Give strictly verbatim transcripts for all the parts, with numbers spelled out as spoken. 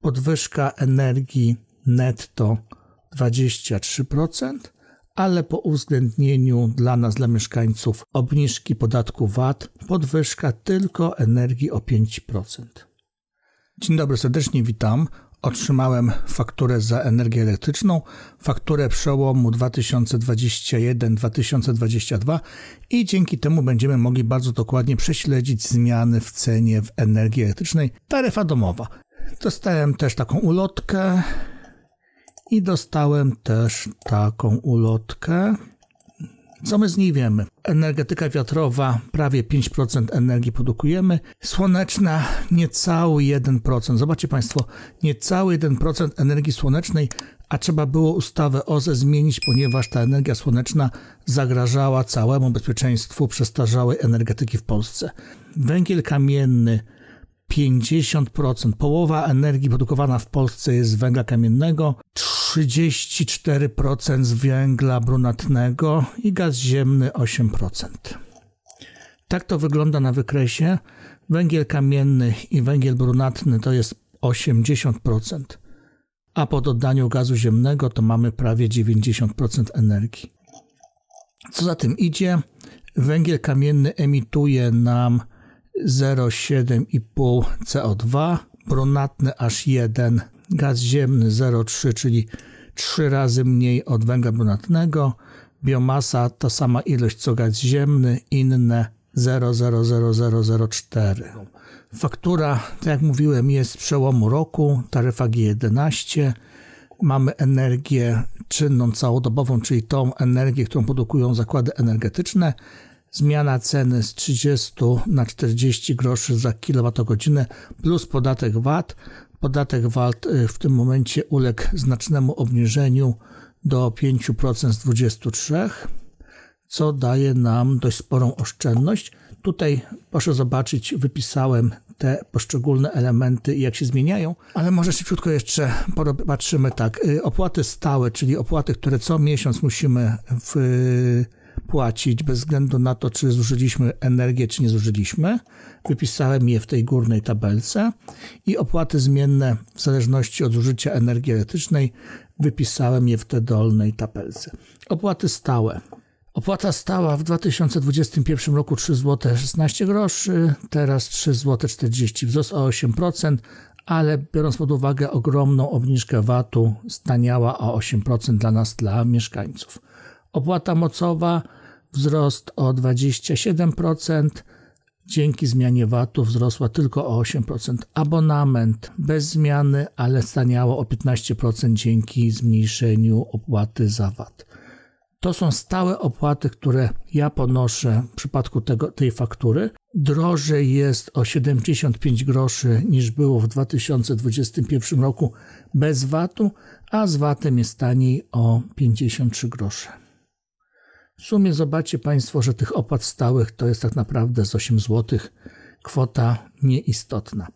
podwyżka energii netto dwadzieścia trzy procent, ale po uwzględnieniu dla nas, dla mieszkańców, obniżki podatku V A T, podwyżka tylko energii o pięć procent. Dzień dobry, serdecznie witam. Otrzymałem fakturę za energię elektryczną, fakturę przełomu dwa tysiące dwudziesty pierwszy dwa tysiące dwudziesty drugi i dzięki temu będziemy mogli bardzo dokładnie prześledzić zmiany w cenie w energii elektrycznej. Taryfa domowa. Dostałem też taką ulotkę i dostałem też taką ulotkę. Co my z niej wiemy? Energetyka wiatrowa, prawie pięć procent energii produkujemy. Słoneczna, niecały jeden procent. Zobaczcie Państwo, niecały jeden procent energii słonecznej, a trzeba było ustawę O Z E zmienić, ponieważ ta energia słoneczna zagrażała całemu bezpieczeństwu przestarzałej energetyki w Polsce. Węgiel kamienny, pięćdziesiąt procent. Połowa energii produkowana w Polsce jest z węgla kamiennego, trzydzieści cztery procent z węgla brunatnego i gaz ziemny osiem procent. Tak to wygląda na wykresie. Węgiel kamienny i węgiel brunatny to jest osiemdziesiąt procent, a po dodaniu gazu ziemnego to mamy prawie dziewięćdziesiąt procent energii. Co za tym idzie, węgiel kamienny emituje nam zero przecinek siedem i pół C O dwa, brunatny aż jeden, gaz ziemny zero przecinek trzy, czyli trzy razy mniej od węgla brunatnego, biomasa ta sama ilość co gaz ziemny, inne zero przecinek zero zero zero zero cztery. Faktura, tak jak mówiłem, jest z przełomu roku, taryfa G jedenaście. Mamy energię czynną całodobową, czyli tą energię, którą produkują zakłady energetyczne. Zmiana ceny z trzydziestu na czterdzieści groszy za kilowatogodzinę plus podatek V A T. Podatek V A T w tym momencie uległ znacznemu obniżeniu do pięć procent z dwudziestu trzech procent, co daje nam dość sporą oszczędność. Tutaj proszę zobaczyć, wypisałem te poszczególne elementy i jak się zmieniają, ale może szybciutko jeszcze popatrzymy tak. Opłaty stałe, czyli opłaty, które co miesiąc musimy w płacić bez względu na to, czy zużyliśmy energię, czy nie zużyliśmy. Wypisałem je w tej górnej tabelce i opłaty zmienne w zależności od zużycia energii elektrycznej wypisałem je w tej dolnej tabelce. Opłaty stałe. Opłata stała w dwa tysiące dwudziestym pierwszym roku trzy złote szesnaście groszy, teraz trzy złote czterdzieści groszy, wzrost o osiem procent, ale biorąc pod uwagę ogromną obniżkę V A T-u, staniała o osiem procent dla nas, dla mieszkańców. Opłata mocowa, wzrost o dwadzieścia siedem procent, dzięki zmianie V A T-u wzrosła tylko o osiem procent. Abonament bez zmiany, ale staniało o piętnaście procent dzięki zmniejszeniu opłaty za V A T. To są stałe opłaty, które ja ponoszę w przypadku tego, tej faktury. Drożej jest o siedemdziesiąt pięć groszy niż było w dwa tysiące dwudziestym pierwszym roku bez V A T-u, a z V A T-em jest taniej o pięćdziesiąt trzy grosze. W sumie zobaczcie Państwo, że tych opłat stałych to jest tak naprawdę z osiem złotych, kwota nieistotna.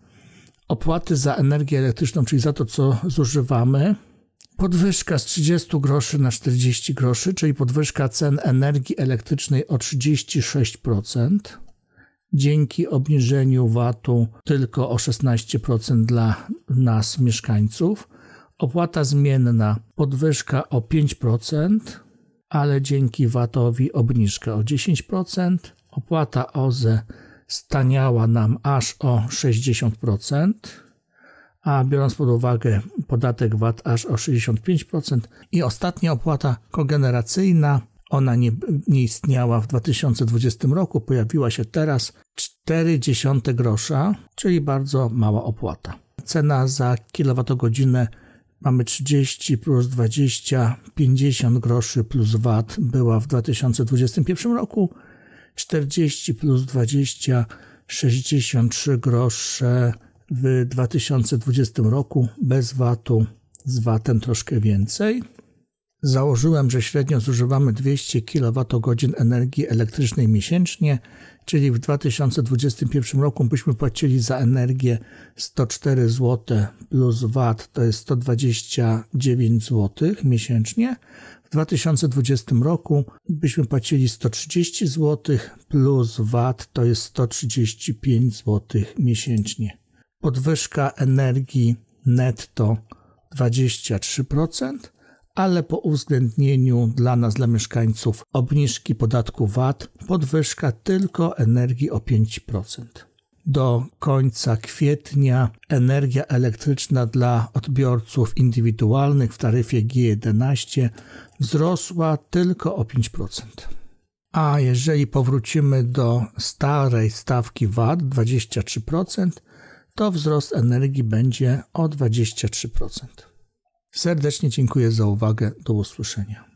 Opłaty za energię elektryczną, czyli za to, co zużywamy, podwyżka z trzydziestu groszy na czterdzieści groszy, czyli podwyżka cen energii elektrycznej o trzydzieści sześć procent, dzięki obniżeniu V A T-u tylko o szesnaście procent dla nas, mieszkańców. Opłata zmienna, podwyżka o pięć procent, ale dzięki V A T-owi obniżka o dziesięć procent. Opłata O Z E staniała nam aż o sześćdziesiąt procent, a biorąc pod uwagę podatek V A T aż o sześćdziesiąt pięć procent. I ostatnia opłata kogeneracyjna, ona nie, nie istniała w dwa tysiące dwudziestym roku, pojawiła się teraz, zero przecinek cztery grosza, czyli bardzo mała opłata. Cena za kilowatogodzinę mamy trzydzieści plus dwadzieścia, pięćdziesiąt groszy plus V A T była w dwa tysiące dwudziestym pierwszym roku, czterdzieści plus dwadzieścia, sześćdziesiąt trzy grosze w dwa tysiące dwudziestym roku bez V A T-u, z V A T-em troszkę więcej. Założyłem, że średnio zużywamy dwieście kilowatogodzin energii elektrycznej miesięcznie, czyli w dwa tysiące dwudziestym pierwszym roku byśmy płacili za energię sto cztery złote plus V A T, to jest sto dwadzieścia dziewięć złotych miesięcznie. W dwa tysiące dwudziestym roku byśmy płacili sto trzydzieści złotych plus V A T, to jest sto trzydzieści pięć złotych miesięcznie. Podwyżka energii netto dwadzieścia trzy procent, ale po uwzględnieniu dla nas, dla mieszkańców, obniżki podatku V A T, podwyżka tylko energii o pięć procent. Do końca kwietnia energia elektryczna dla odbiorców indywidualnych w taryfie G jedenaście wzrosła tylko o pięć procent. A jeżeli powrócimy do starej stawki V A T dwadzieścia trzy procent, to wzrost energii będzie o dwadzieścia trzy procent. Serdecznie dziękuję za uwagę. Do usłyszenia.